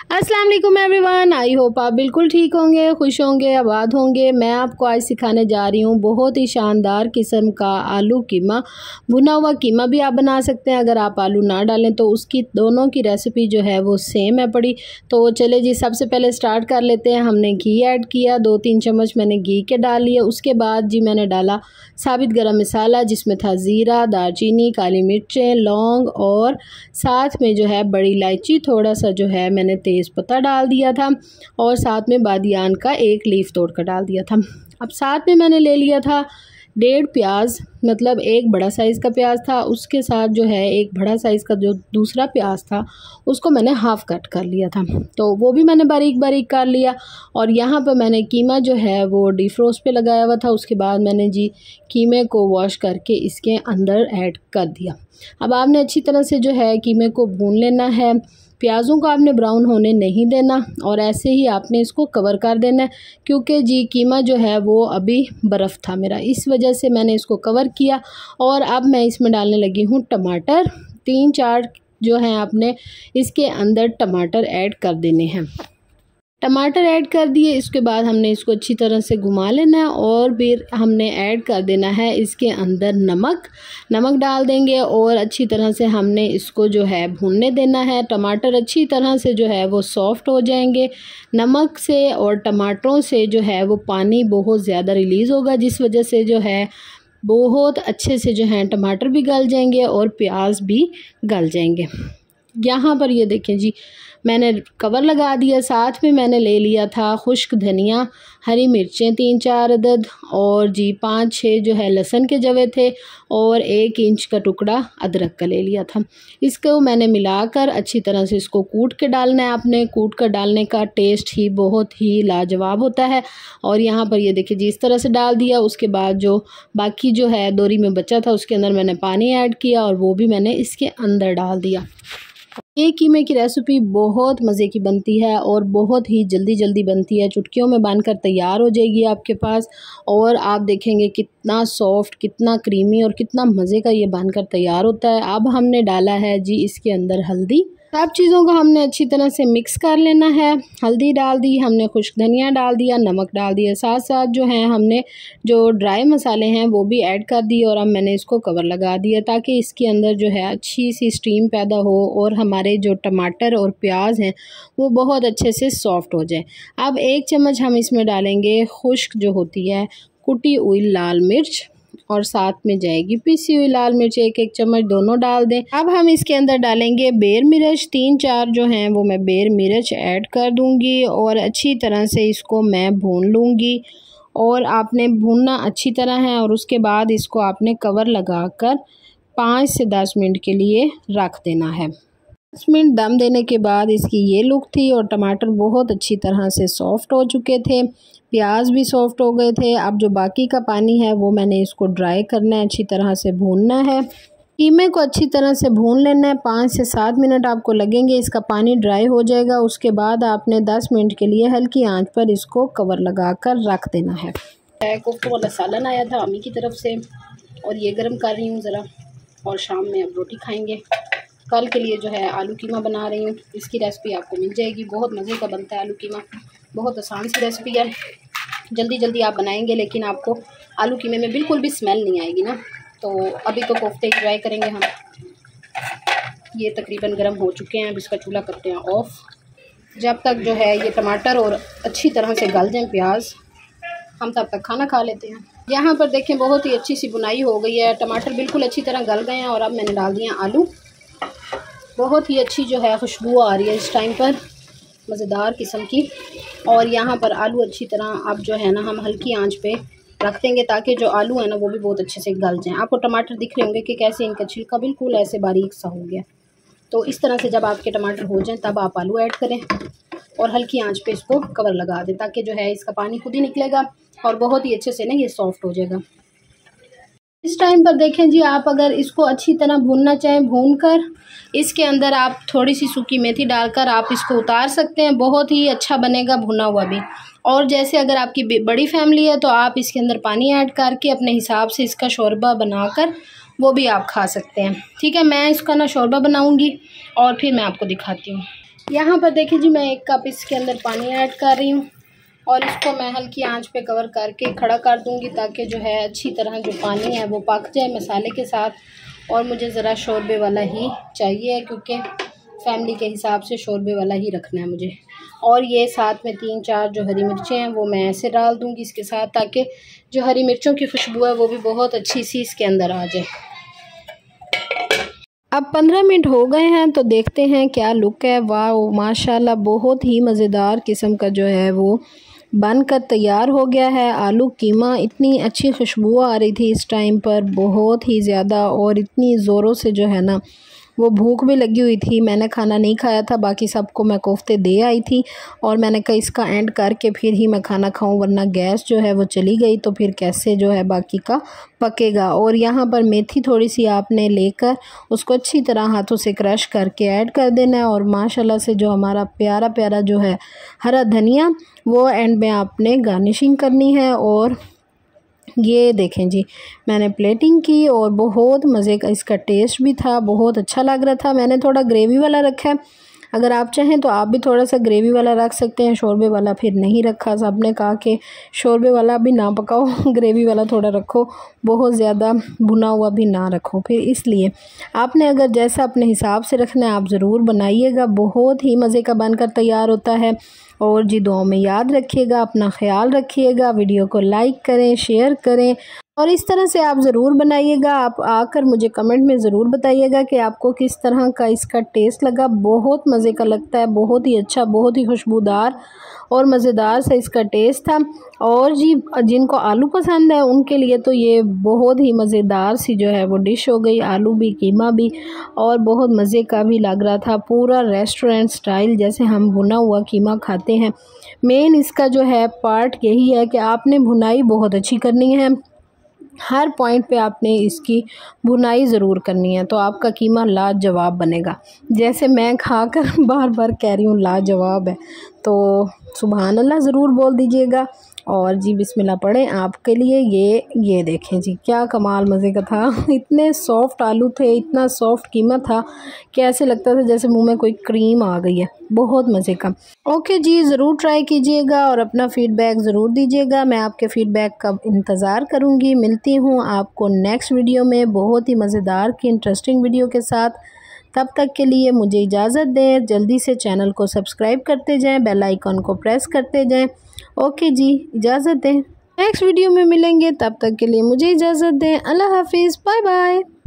अस्सलाम वालेकुम everyone, I hope आप बिल्कुल ठीक होंगे, खुश होंगे, आबाद होंगे। मैं आपको आज सिखाने जा रही हूँ बहुत ही शानदार किस्म का आलू कीमा। भुना हुआ कीमा भी आप बना सकते हैं अगर आप आलू ना डालें तो। उसकी दोनों की रेसिपी जो है वो सेम है पड़ी। तो चले जी, सबसे पहले स्टार्ट कर लेते हैं। हमने घी ऐड किया, 2-3 चम्मच मैंने घी के डाल लिए। उसके बाद जी मैंने डाला साबित गरम मसाला, जिसमें था ज़ीरा, दालचीनी, काली मिर्चें, लौंग और साथ में जो है बड़ी इलायची, थोड़ा सा जो है मैंने तेज़ पत्ता डाल दिया था और साथ में बादियान का एक लीफ तोड़ कर डाल दिया था। अब साथ में मैंने ले लिया था 1.5 प्याज, मतलब एक बड़ा साइज़ का प्याज था। उसके साथ जो है एक बड़ा साइज़ का जो दूसरा प्याज था उसको मैंने हाफ़ कट कर लिया था, तो वो भी मैंने बारीक बारीक कर लिया। और यहाँ पर मैंने कीमा जो है वो डीफ्रोस्ट पे लगाया हुआ था। उसके बाद मैंने जी कीमे को वॉश करके इसके अंदर ऐड कर दिया। अब आपने अच्छी तरह से जो है कीमे को भून लेना है। प्याज़ों को आपने ब्राउन होने नहीं देना और ऐसे ही आपने इसको कवर कर देना है, क्योंकि जी कीमा जो है वो अभी बर्फ़ था मेरा, इस वजह से मैंने इसको कवर किया। और अब मैं इसमें डालने लगी हूँ टमाटर, 3-4 जो हैं आपने इसके अंदर टमाटर ऐड कर देने हैं। टमाटर ऐड कर दिए, इसके बाद हमने इसको अच्छी तरह से घुमा लेना है और फिर हमने ऐड कर देना है इसके अंदर नमक। नमक डाल देंगे और अच्छी तरह से हमने इसको जो है भूनने देना है। टमाटर अच्छी तरह से जो है वो सॉफ़्ट हो जाएंगे। नमक से और टमाटरों से जो है वो पानी बहुत ज़्यादा रिलीज़ होगा, जिस वजह से जो है बहुत अच्छे से जो है टमाटर भी गल जाएंगे और प्याज भी गल जाएंगे। यहाँ पर ये देखें जी मैंने कवर लगा दिया। साथ में मैंने ले लिया था खुश्क धनिया, हरी मिर्चें 3-4 अदद और जी 5-6 जो है लहसुन के जवे थे और 1 इंच का टुकड़ा अदरक का ले लिया था। इसको मैंने मिलाकर अच्छी तरह से इसको कूट के डालना है आपने। कूट कर डालने का टेस्ट ही बहुत ही लाजवाब होता है। और यहाँ पर ये देखिए जी इस तरह से डाल दिया। उसके बाद जो बाकी जो है दोरी में बचा था उसके अंदर मैंने पानी ऐड किया और वो भी मैंने इसके अंदर डाल दिया। ये कीमे की रेसिपी बहुत मज़े की बनती है और बहुत ही जल्दी जल्दी बनती है। चुटकियों में बनकर तैयार हो जाएगी आपके पास और आप देखेंगे कितना सॉफ्ट, कितना क्रीमी और कितना मज़े का ये बनकर तैयार होता है। अब हमने डाला है जी इसके अंदर हल्दी। सब चीज़ों को हमने अच्छी तरह से मिक्स कर लेना है। हल्दी डाल दी हमने, खुश्क धनिया डाल दिया, नमक डाल दिया, साथ साथ जो है हमने जो ड्राई मसाले हैं वो भी ऐड कर दिए। और अब मैंने इसको कवर लगा दिया ताकि इसके अंदर जो है अच्छी सी स्टीम पैदा हो और हमारे जो टमाटर और प्याज हैं वो बहुत अच्छे से सॉफ़्ट हो जाए। अब 1 चम्मच हम इसमें डालेंगे खुश्क जो होती है कुटी हुई लाल मिर्च और साथ में जाएगी पिसी हुई लाल मिर्च, 1-1 चम्मच दोनों डाल दें। अब हम इसके अंदर डालेंगे बेर मिर्च, 3-4 जो हैं वो मैं बेर मिर्च ऐड कर दूंगी और अच्छी तरह से इसको मैं भून लूंगी। और आपने भूनना अच्छी तरह है और उसके बाद इसको आपने कवर लगाकर 5 से 10 मिनट के लिए रख देना है। 10 मिनट दम देने के बाद इसकी ये लुक थी और टमाटर बहुत अच्छी तरह से सॉफ़्ट हो चुके थे, प्याज भी सॉफ़्ट हो गए थे। अब जो बाकी का पानी है वो मैंने इसको ड्राई करना है, अच्छी तरह से भूनना है। कीमे को अच्छी तरह से भून लेना है, 5 से 7 मिनट आपको लगेंगे, इसका पानी ड्राई हो जाएगा। उसके बाद आपने 10 मिनट के लिए हल्की आंच पर इसको कवर लगा कर रख देना है। कोफ्तों वाला सालन आया था अम्मी की तरफ से और ये गर्म कर रही हूँ ज़रा, और शाम में अब रोटी खाएँगे। कल के लिए जो है आलू कीमा बना रही हूँ, इसकी रेसिपी आपको मिल जाएगी। बहुत मज़े का बनता है आलू कीमा, बहुत आसान सी रेसिपी है, जल्दी जल्दी आप बनाएंगे लेकिन आपको आलू कीमे में बिल्कुल भी स्मेल नहीं आएगी ना। तो अभी तो कोफ्ते इंजॉय करेंगे हम। ये तकरीबन गर्म हो चुके हैं, अब इसका चूल्हा करते हैं ऑफ। जब तक जो है ये टमाटर और अच्छी तरह से गल जाए प्याज, हम तब तक खाना खा लेते हैं। यहाँ पर देखें बहुत ही अच्छी सी बुनाई हो गई है, टमाटर बिल्कुल अच्छी तरह गल गए हैं और अब मैंने डाल दिए आलू। बहुत ही अच्छी जो है खुशबू आ रही है इस टाइम पर, मज़ेदार किस्म की। और यहाँ पर आलू अच्छी तरह आप जो है ना हम हल्की आंच पे रख देंगे ताकि जो आलू है ना वो भी बहुत अच्छे से गल जाएं। आपको टमाटर दिख रहे होंगे कि कैसे इनका छिलका बिल्कुल ऐसे बारीक सा हो गया। तो इस तरह से जब आपके टमाटर हो जाएं तब आप आलू ऐड करें और हल्की आंच पे इसको कवर लगा दें ताकि जो है इसका पानी खुद ही निकलेगा और बहुत ही अच्छे से ना ये सॉफ़्ट हो जाएगा। इस टाइम पर देखें जी आप अगर इसको अच्छी तरह भूनना चाहें, भून कर इसके अंदर आप थोड़ी सी सूखी मेथी डालकर आप इसको उतार सकते हैं, बहुत ही अच्छा बनेगा भुना हुआ भी। और जैसे अगर आपकी बड़ी फैमिली है तो आप इसके अंदर पानी ऐड करके अपने हिसाब से इसका शोरबा बनाकर वो भी आप खा सकते हैं। ठीक है, मैं इसका ना शोरबा बनाऊँगी और फिर मैं आपको दिखाती हूँ। यहाँ पर देखिए जी मैं 1 कप इसके अंदर पानी ऐड कर रही हूँ और इसको मैं हल्की आंच पे कवर करके खड़ा कर दूँगी ताकि जो है अच्छी तरह जो पानी है वो पक जाए मसाले के साथ। और मुझे ज़रा शोरबे वाला ही चाहिए क्योंकि फैमिली के हिसाब से शोरबे वाला ही रखना है मुझे। और ये साथ में 3-4 जो हरी मिर्चें हैं वो मैं ऐसे डाल दूँगी इसके साथ ताकि जो हरी मिर्चों की खुशबू है वो भी बहुत अच्छी सी इसके अंदर आ जाए। अब 15 मिनट हो गए हैं तो देखते हैं क्या लुक है। वाह माशाल्लाह बहुत ही मज़ेदार किस्म का जो है वो बनकर तैयार हो गया है आलू कीमा। इतनी अच्छी खुशबू आ रही थी इस टाइम पर बहुत ही ज़्यादा और इतनी ज़ोरों से जो है ना वो भूख भी लगी हुई थी। मैंने खाना नहीं खाया था, बाकी सबको मैं कोफ्ते दे आई थी और मैंने कहा इसका एंड करके फिर ही मैं खाना खाऊं वरना गैस जो है वो चली गई तो फिर कैसे जो है बाकी का पकेगा। और यहाँ पर मेथी थोड़ी सी आपने लेकर उसको अच्छी तरह हाथों से क्रश करके ऐड कर देना है। और माशाल्लाह से जो हमारा प्यारा प्यारा जो है हरा धनिया वो एंड में आपने गार्निशिंग करनी है। और ये देखें जी मैंने प्लेटिंग की और बहुत मज़े का इसका टेस्ट भी था, बहुत अच्छा लग रहा था। मैंने थोड़ा ग्रेवी वाला रखा है, अगर आप चाहें तो आप भी थोड़ा सा ग्रेवी वाला रख सकते हैं। शोरबे वाला फिर नहीं रखा, सबने कहा कि शोरबे वाला भी ना पकाओ ग्रेवी वाला थोड़ा रखो, बहुत ज़्यादा भुना हुआ भी ना रखो फिर, इसलिए आपने अगर जैसा अपने हिसाब से रखना है आप ज़रूर बनाइएगा। बहुत ही मज़े का बनकर तैयार होता है। और जी दुआओं में याद रखिएगा, अपना ख्याल रखिएगा, वीडियो को लाइक करें, शेयर करें और इस तरह से आप ज़रूर बनाइएगा। आप आकर मुझे कमेंट में ज़रूर बताइएगा कि आपको किस तरह का इसका टेस्ट लगा। बहुत मज़े का लगता है, बहुत ही अच्छा, बहुत ही खुशबूदार और मज़ेदार सा इसका टेस्ट था। और जी जिनको आलू पसंद है उनके लिए तो ये बहुत ही मज़ेदार सी जो है वो डिश हो गई, आलू भी कीमा भी, और बहुत मज़े का भी लग रहा था। पूरा रेस्टोरेंट स्टाइल जैसे हम भुना हुआ कीमा खाते हैं। मेन इसका जो है पार्ट यही है कि आपने भुनाई बहुत अच्छी करनी है, हर पॉइंट पे आपने इसकी भुनाई ज़रूर करनी है तो आपका कीमा लाजवाब बनेगा। जैसे मैं खाकर बार बार कह रही हूँ लाजवाब है, तो सुभान अल्लाह ज़रूर बोल दीजिएगा। और जी बिस्मिल्लाह पढ़ें आपके लिए। ये देखें जी क्या कमाल मज़े का था। इतने सॉफ़्ट आलू थे, इतना सॉफ़्ट कीमा था कि ऐसे लगता था जैसे मुंह में कोई क्रीम आ गई है, बहुत मज़े का। ओके जी ज़रूर ट्राई कीजिएगा और अपना फ़ीडबैक ज़रूर दीजिएगा, मैं आपके फ़ीडबैक का इंतज़ार करूँगी। मिलती हूँ आपको नेक्स्ट वीडियो में बहुत ही मज़ेदार की इंटरेस्टिंग वीडियो के साथ। तब तक के लिए मुझे इजाज़त दें, जल्दी से चैनल को सब्सक्राइब करते जाएं, बेल आइकॉन को प्रेस करते जाएं। ओके जी इजाज़त दें, नेक्स्ट वीडियो में मिलेंगे, तब तक के लिए मुझे इजाज़त दें। अल्लाह हाफिज़, बाय बाय।